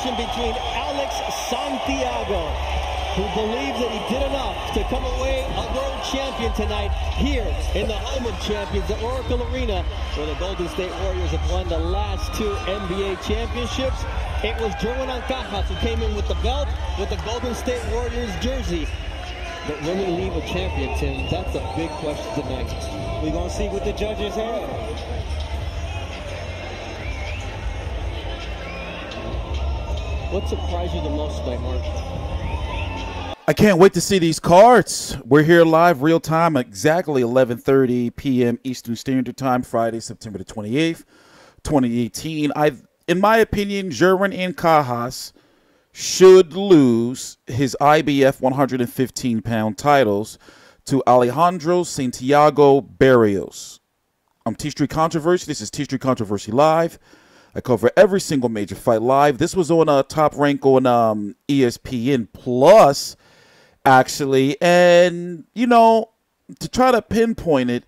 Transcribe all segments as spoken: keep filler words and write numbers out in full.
action between Alex Santiago, who believed that he did enough to come away a world champion tonight here in the home of champions, the Oracle Arena, where the Golden State Warriors have won the last two N B A championships. It was Jerwin Ancajas who came in with the belt, with the Golden State Warriors jersey. But will he leave a champion, Tim? That's a big question tonight. We're going to see what the judges have. What surprised you the most by Mark? I can't wait to see these cards. We're here live, real time, exactly eleven thirty p m Eastern Standard Time, Friday, September the twenty-eighth, twenty eighteen. I, in my opinion, Jerwin Ancajas should lose his I B F one fifteen pound titles to Alejandro Santiago Barrios. I'm TstreeT Controversy. This is TstreeT Controversy Live. I cover every single major fight live. This was on uh, Top Rank on um, E S P N Plus, actually. And, you know, to try to pinpoint it,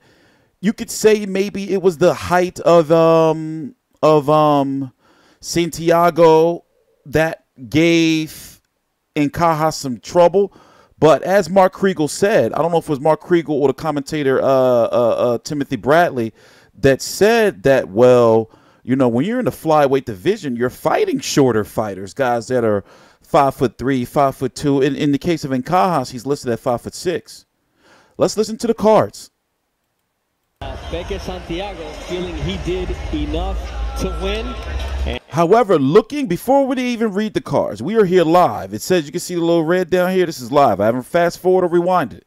you could say maybe it was the height of um, of um, Santiago that gave Ancajas some trouble. But as Mark Kriegel said, I don't know if it was Mark Kriegel or the commentator uh, uh, uh, Timothy Bradley that said that, well, you know, when you're in the flyweight division, you're fighting shorter fighters, guys that are five foot three, five foot two. In, in the case of Ancajas, he's listed at five foot six. Let's listen to the cards. Beke Santiago feeling he did enough to win. And however, looking before we even read the cards, we are here live. It says you can see the little red down here. This is live. I haven't fast forward or rewinded it.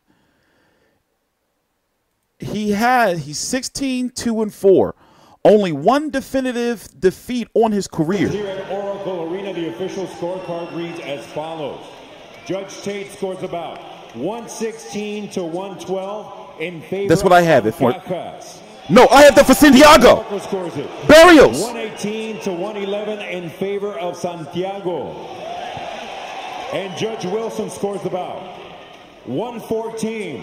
He had he's sixteen, two and four. Only one definitive defeat on his career. Here at Oracle Arena, the official scorecard reads as follows. Judge Tate scores about one sixteen to one twelve in favor. That's what I have it for. No, I have that for Santiago. Barrios. one eighteen to one eleven in favor of Santiago. And Judge Wilson scores about one fourteen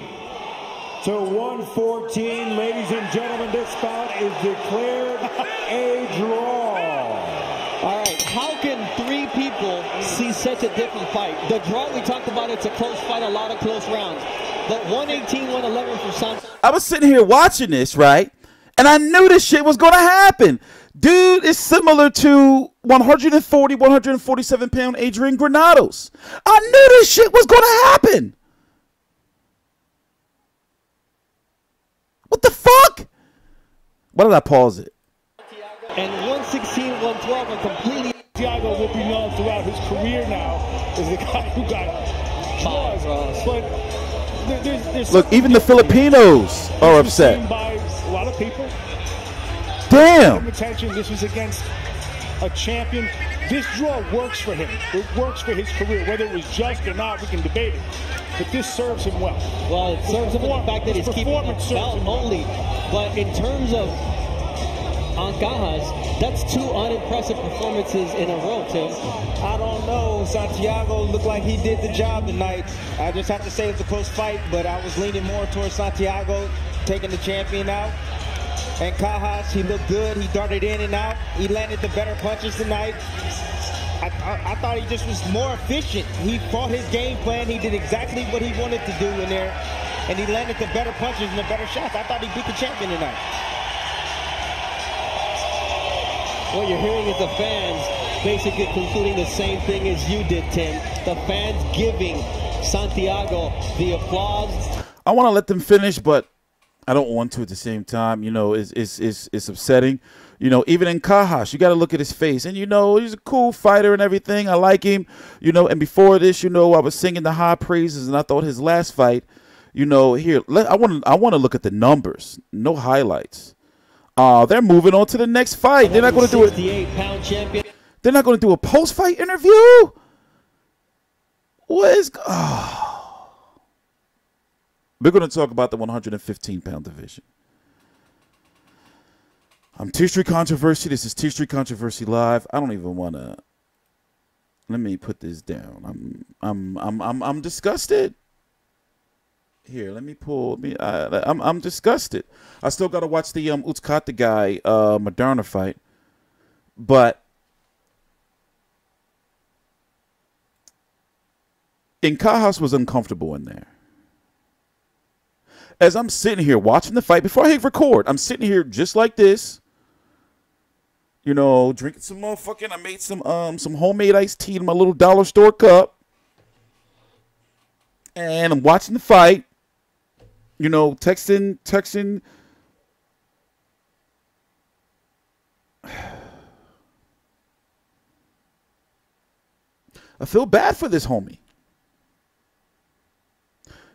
to one fourteen, ladies and gentlemen, this bout is declared a draw. All right, how can three people see such a different fight? The draw we talked about, it's a close fight, a lot of close rounds. But one eighteen, one eleven for Santos. I was sitting here watching this, right? And I knew this shit was going to happen. Dude is similar to one forty, one forty-seven pound Adrian Granados. I knew this shit was going to happen. What the fuck? Why did I pause it? And one sixteen, one twelve are completely. Santiago will be known throughout his career now as the guy who got claws. But there, there's, there's look, even the Filipinos are upset. By a lot of people. Damn. Attention. This was against a champion. This draw works for him. It works for his career. Whether it was just or not, we can debate it. But this serves him well. Well, it serves him well. The fact that he's keeping it out only. But in terms of Ancajas, that's two unimpressive performances in a row, Tim. I don't know. Santiago looked like he did the job tonight. I just have to say it's a close fight, but I was leaning more towards Santiago taking the champion out. Ancajas, he looked good. He darted in and out. He landed the better punches tonight. I, I, I thought he just was more efficient. He fought his game plan. He did exactly what he wanted to do in there. And he landed the better punches and the better shots. I thought he beat the champion tonight. What you're hearing is the fans basically concluding the same thing as you did, Tim. The fans giving Santiago the applause. I want to let them finish, but I don't want to at the same time. You know, it's, it's, it's, it's upsetting. You know, even in Ancajas, you got to look at his face. And, you know, he's a cool fighter and everything. I like him. You know, and before this, you know, I was singing the high praises, and I thought his last fight, you know, here, let, I want to I want to look at the numbers. No highlights. Uh, they're moving on to the next fight. They're not going to do it. They're not going to do a post-fight interview? What is... Oh. We're going to talk about the one fifteen pound division. I'm TstreeT Controversy. This is TstreeT Controversy Live. I don't even want to. Let me put this down. I'm I'm I'm I'm I'm disgusted. Here, let me pull me. I, I'm I'm disgusted. I still got to watch the um Utkata guy uh Moderna fight, but Ancajas was uncomfortable in there. As I'm sitting here watching the fight, before I hit record, I'm sitting here just like this, you know, drinking some motherfucking, I made some um some homemade iced tea in my little dollar store cup, and I'm watching the fight, you know, texting, texting. I feel bad for this homie.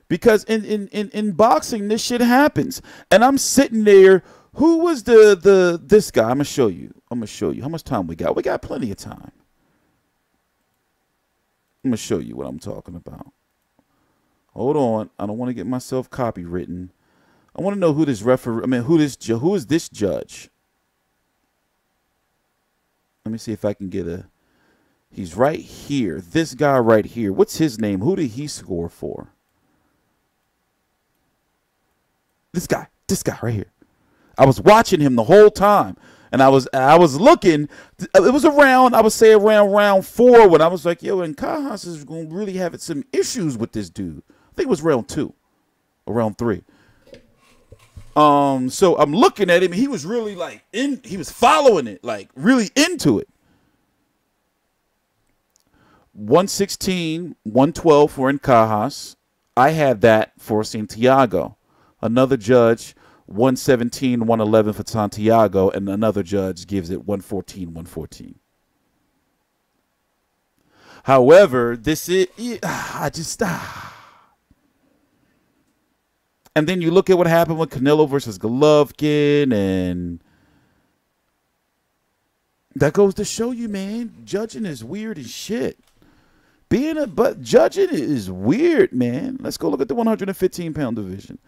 Because in, in, in, in boxing, this shit happens. And I'm sitting there. Who was the, the this guy? I'm going to show you. I'm going to show you. How much time we got? We got plenty of time. I'm going to show you what I'm talking about. Hold on. I don't want to get myself copywritten. I want to know who this referee, I mean, who this who is this judge? Let me see if I can get a. He's right here. This guy right here. What's his name? Who did he score for? This guy, this guy right here. I was watching him the whole time, and I was I was looking. It was around, I would say around round four, when I was like, yo, Ancajas is going to really have some issues with this dude. I think it was round two or round three. Um, so I'm looking at him, and he was really like in. He was following it, like really into it. one sixteen, one twelve for Ancajas. I had that for Santiago. Another judge, one seventeen, one eleven for Santiago, and another judge gives it one fourteen, one fourteen. However, this is, I just, ah. And then you look at what happened with Canelo versus Golovkin, and that goes to show you, man, judging is weird as shit. Being a, but judging is weird, man. Let's go look at the one fifteen pound division.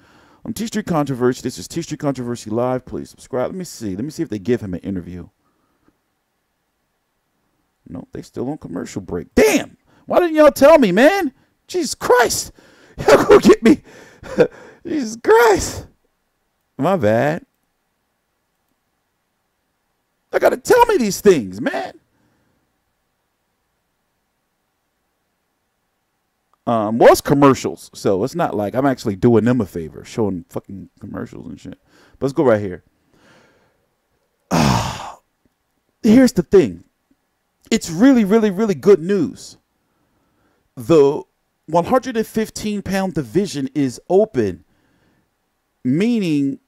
I'm TstreeT Controversy. This is TstreeT Controversy Live. Please subscribe. Let me see. Let me see if they give him an interview. No, they still on commercial break. Damn! Why didn't y'all tell me, man? Jesus Christ! Y'all go get me. Jesus Christ! My bad. I gotta tell me these things, man. Um, well, it's commercials, so it's not like I'm actually doing them a favor, showing fucking commercials and shit. But let's go right here. Uh, here's the thing. It's really, really, really good news. The one fifteen pound division is open, meaning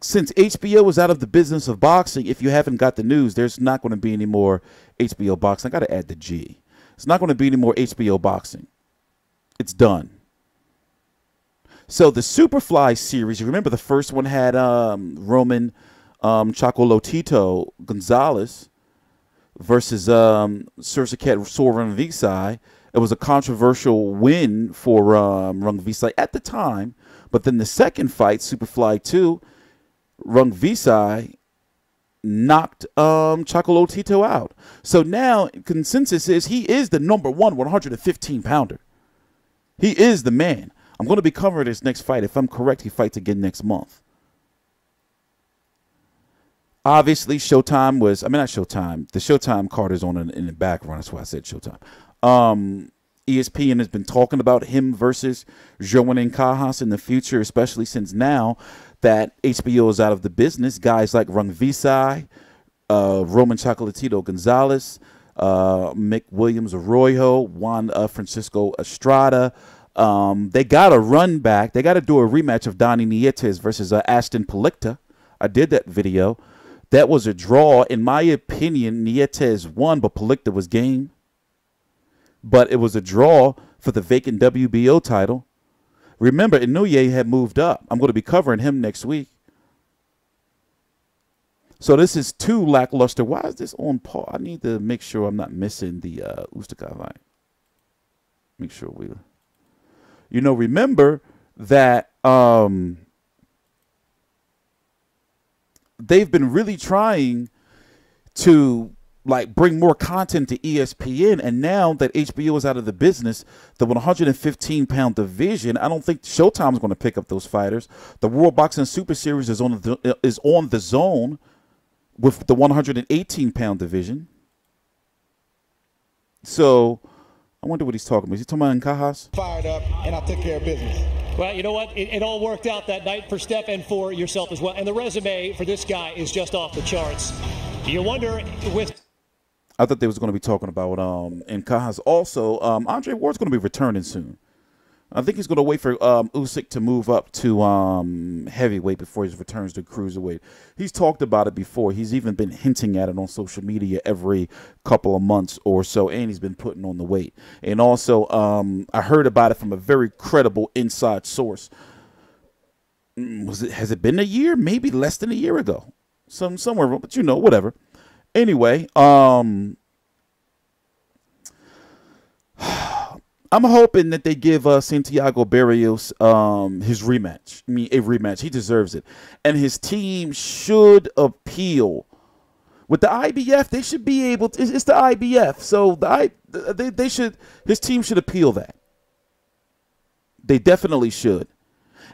since H B O is out of the business of boxing, if you haven't got the news, there's not going to be any more H B O boxing. I got to add the G. It's not going to be any more H B O boxing. It's done. So the Superfly series, you remember the first one had um, Roman um, Chocolatito Gonzalez versus um, Srisaket Sor Rungvisai. It was a controversial win for um, Rungvisai at the time. But then the second fight, Superfly two, Rungvisai knocked um Chocolatito out. So now consensus is he is the number one one fifteen pounder. He is the man. I'm going to be covering this next fight. If I'm correct, he fights again next month. Obviously, Showtime was, I mean, not Showtime. The Showtime card is on in, in the background. That's why I said Showtime. Um, E S P N has been talking about him versus Jerwin Ancajas in the future, especially since now that H B O is out of the business. Guys like Rungvisai, uh, Roman Chocolatito Gonzalez, uh, Mick Williams Arroyo, Juan uh, Francisco Estrada. Um, they got to run back. They got to do a rematch of Donnie Nietes versus uh, Ashton Palicte. I did that video. That was a draw. In my opinion, Nietes won, but Palicte was game. But it was a draw for the vacant W B O title. Remember, Inouye had moved up. I'm going to be covering him next week. So this is too lackluster. Why is this on pause? I need to make sure I'm not missing the uh, Usyk fight. Make sure we... You know, remember that um, they've been really trying to... like bring more content to E S P N, and now that H B O is out of the business, the one fifteen pound division, I don't think Showtime is going to pick up those fighters. The World Boxing Super Series is on the is on the zone with the one eighteen pound division. So I wonder what he's talking about. Is he talking about Ancajas? Fired up, and I took care of business. Well, you know what? It, it all worked out that night for Steph and for yourself as well. And the resume for this guy is just off the charts. You wonder with... I thought they was going to be talking about um, Ancajas. Also, um, Andre Ward's going to be returning soon. I think he's going to wait for um, Usyk to move up to um, heavyweight before he returns to cruiserweight. He's talked about it before. He's even been hinting at it on social media every couple of months or so, and he's been putting on the weight. And also, um, I heard about it from a very credible inside source. Was it? Has it been a year? Maybe less than a year ago. Some somewhere, but you know, whatever. Anyway, um. I'm hoping that they give uh, Santiago Barrios um, his rematch. I mean, a rematch. He deserves it. And his team should appeal. With the I B F, they should be able to. It's, it's the I B F. So the I, they, they should. His team should appeal that. They definitely should.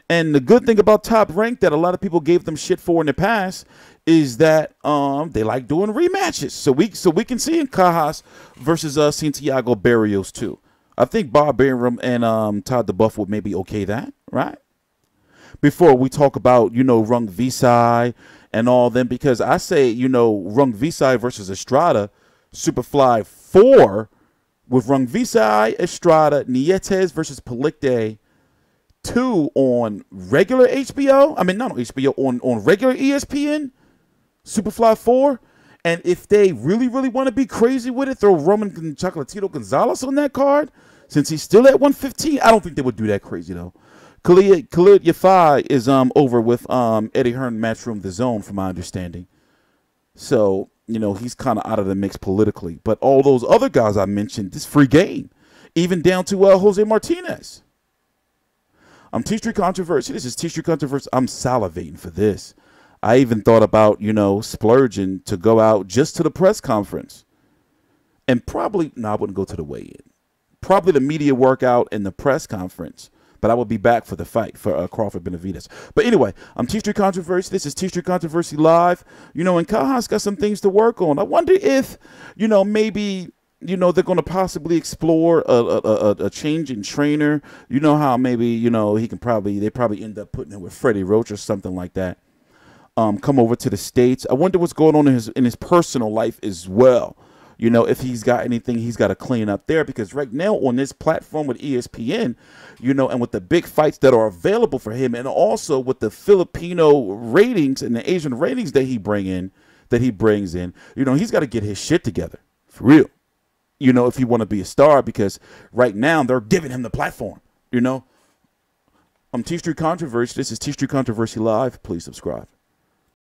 And the good thing about Top Rank that a lot of people gave them shit for in the past is that um, they like doing rematches. So we, so we can see Ancajas versus uh, Santiago Barrios too. I think Bob Arum and um, Todd DuBoef would maybe okay that, right? Before we talk about, you know, Rungvisai and all them, because I say, you know, Rungvisai versus Estrada, Superfly four, with Rungvisai, Estrada, Nietes versus Palicte two on regular H B O. I mean, not on H B O, on, on regular E S P N, Superfly four. And if they really, really want to be crazy with it, throw Roman Chocolatito Gonzalez on that card, since he's still at one fifteen. I don't think they would do that crazy, though. Khalid, Khalid Yafai is um over with um Eddie Hearn, Matchroom, The Zone, from my understanding. So, you know, he's kind of out of the mix politically. But all those other guys I mentioned, this free game, even down to uh, Jose Martinez. I'm TstreeT Controversy. This is TstreeT Controversy. I'm salivating for this. I even thought about, you know, splurging to go out just to the press conference. And probably, no, I wouldn't go to the weigh-in. Probably the media workout and the press conference. But I will be back for the fight for uh, Crawford Benavides. But anyway, I'm TstreeT Controversy. This is TstreeT Controversy Live. You know, and Ancajas got some things to work on. I wonder if, you know, maybe... You know, they're going to possibly explore a, a, a, a change in trainer. You know how maybe, you know, he can probably, they probably end up putting him with Freddie Roach or something like that. Um, come over to the States. I wonder what's going on in his, in his personal life as well. You know, if he's got anything he's got to clean up there, because right now on this platform with E S P N, you know, and with the big fights that are available for him, and also with the Filipino ratings and the Asian ratings that he bring in, that he brings in, you know, he's got to get his shit together for real. You know, if you want to be a star, because right now they're giving him the platform, you know. I'm TstreeT Controversy. This is TstreeT Controversy Live. Please subscribe.